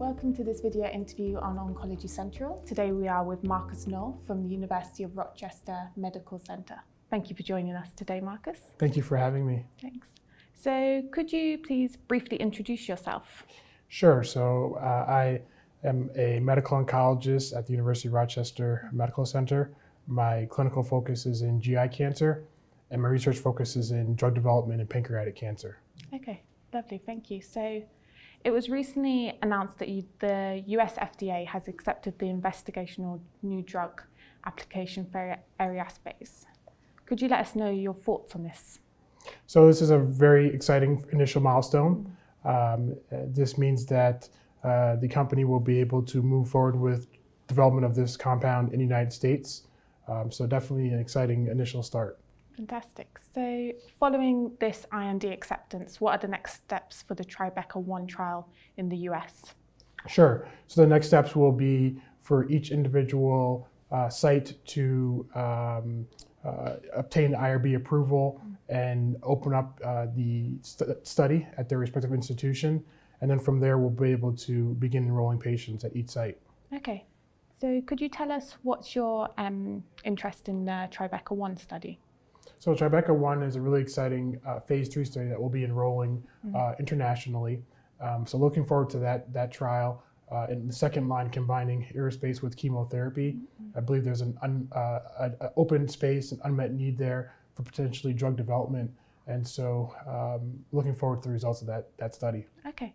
Welcome to this video interview on Oncology Central. Today we are with Marcus Noel from the University of Rochester Medical Center. Thank you for joining us today, Marcus. Thank you for having me. Thanks. So could you please briefly introduce yourself? Sure. So I am a medical oncologist at the University of Rochester Medical Center. My clinical focus is in GI cancer, and my research focus is in drug development and pancreatic cancer. Okay, lovely, thank you. So it was recently announced that the US FDA has accepted the investigational new drug application for eryaspase. Could you let us know your thoughts on this? So this is a very exciting initial milestone. This means that the company will be able to move forward with development of this compound in the United States. So definitely an exciting initial start. Fantastic. So following this IND acceptance, what are the next steps for the TRYbeCA1 trial in the US? Sure. So the next steps will be for each individual site to obtain IRB approval and open up the study at their respective institution. And then from there, we'll be able to begin enrolling patients at each site. Okay. So could you tell us what's your interest in the TRYbeCA1 study? So TRYbeCA1 is a really exciting phase 3 study that will be enrolling internationally. So looking forward to that trial in the second line, combining eryaspase with chemotherapy. I believe there's an open space, an unmet need there for potentially drug development. And so looking forward to the results of that study. Okay.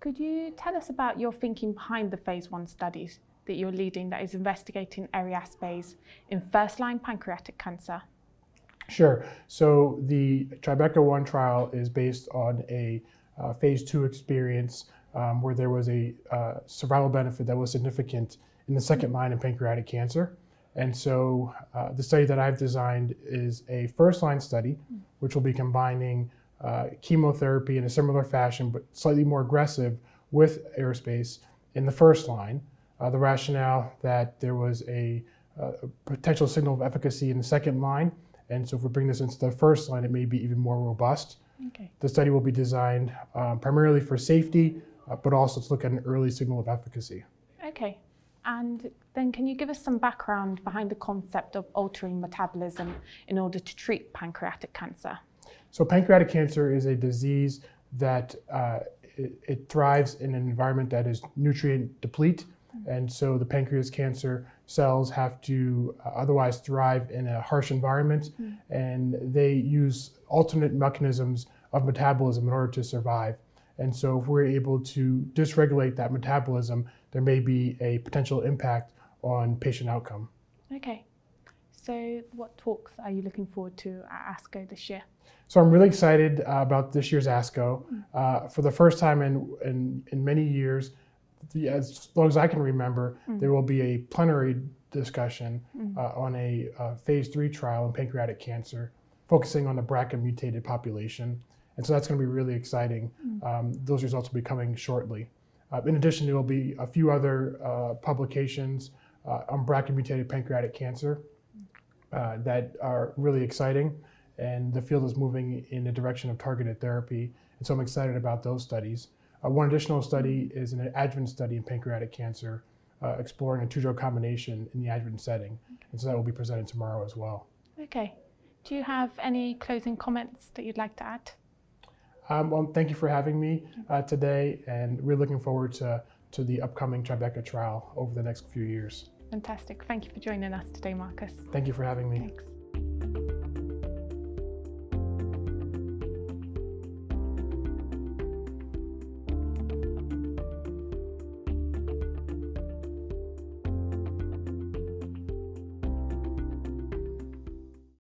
Could you tell us about your thinking behind the phase 1 studies that you're leading that is investigating eryaspase in first-line pancreatic cancer? Sure. So the TRYbeCA1 trial is based on a phase 2 experience where there was a survival benefit that was significant in the second line in pancreatic cancer. And so the study that I've designed is a first-line study, which will be combining chemotherapy in a similar fashion, but slightly more aggressive, with eryaspase in the first line. The rationale that there was a potential signal of efficacy in the second line, and so if we bring this into the first line, it may be even more robust. Okay. The study will be designed primarily for safety, but also to look at an early signal of efficacy. Okay, and then can you give us some background behind the concept of altering metabolism in order to treat pancreatic cancer? So pancreatic cancer is a disease that it thrives in an environment that is nutrient deplete. And so the pancreas cancer cells have to otherwise thrive in a harsh environment, and they use alternate mechanisms of metabolism in order to survive. And so if we're able to dysregulate that metabolism, there may be a potential impact on patient outcome. Okay. So what talks are you looking forward to at ASCO this year? So I'm really excited about this year's ASCO. For the first time in many years, as long as I can remember, there will be a plenary discussion on a phase 3 trial in pancreatic cancer, focusing on the BRCA mutated population. And so that's going to be really exciting. Those results will be coming shortly. In addition, there will be a few other publications on BRCA mutated pancreatic cancer that are really exciting. And the field is moving in the direction of targeted therapy. And so I'm excited about those studies. One additional study is an adjuvant study in pancreatic cancer, exploring a two-drug combination in the adjuvant setting. And so that will be presented tomorrow as well. Okay. Do you have any closing comments that you'd like to add? Well, thank you for having me today, and we're looking forward to the upcoming TRYbeCA trial over the next few years. Fantastic. Thank you for joining us today, Marcus. Thank you for having me. Thanks.